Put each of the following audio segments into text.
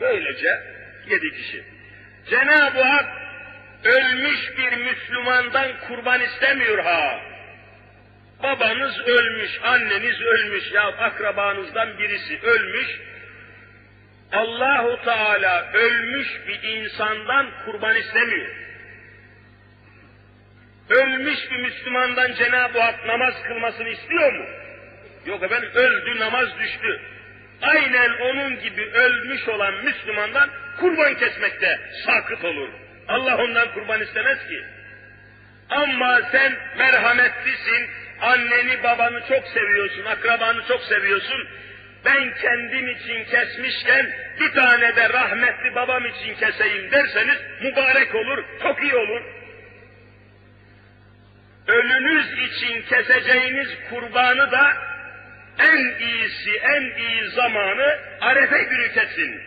Böylece 7 kişi. Cenab-ı Hak ölmüş bir Müslümandan kurban istemiyor ha. Babanız ölmüş, anneniz ölmüş ya akrabanızdan birisi ölmüş. Allahu Teala ölmüş bir insandan kurban istemiyor. Ölmüş bir Müslümandan Cenab-ı Hak namaz kılmasını istiyor mu? Yok efendim, öldü namaz düştü. Aynen onun gibi ölmüş olan Müslümandan kurban kesmekte sakıt olur. Allah ondan kurban istemez ki. Ama sen merhametlisin, anneni babanı çok seviyorsun, akrabanı çok seviyorsun. Ben kendim için kesmişken bir tane de rahmetli babam için keseyim derseniz mübarek olur, çok iyi olur. Ölünüz için keseceğiniz kurbanı da en iyisi, en iyi zamanı Arefe günü kesin.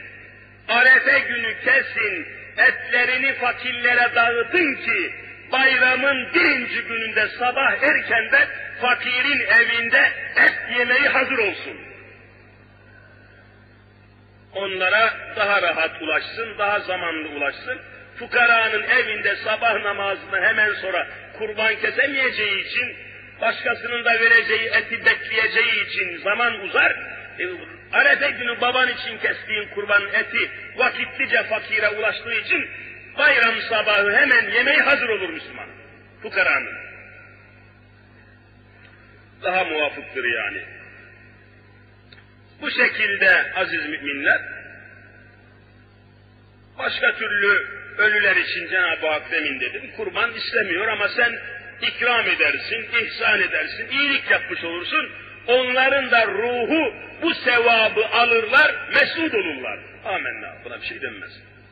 Arefe günü kesin, etlerini fakirlere dağıtın ki bayramın 1. gününde sabah erkenden fakirin evinde et yemeği hazır olsun. Onlara daha rahat ulaşsın, daha zamanlı ulaşsın. Fukaranın evinde sabah namazını hemen sonra kurban kesemeyeceği için, başkasının da vereceği eti bekleyeceği için zaman uzar. Arefe günü baban için kestiğin kurbanın eti vakitlice fakire ulaştığı için bayram sabahı hemen yemeği hazır olur Müslüman. Fukaranın. Daha muvafıktır yani. Bu şekilde aziz müminler, başka türlü ölüler için Cenab-ı Hak demin dedim, kurban istemiyor ama sen ikram edersin, ihsan edersin, iyilik yapmış olursun. Onların da ruhu bu sevabı alırlar, mesud olurlar. Amenna, buna bir şey denmez.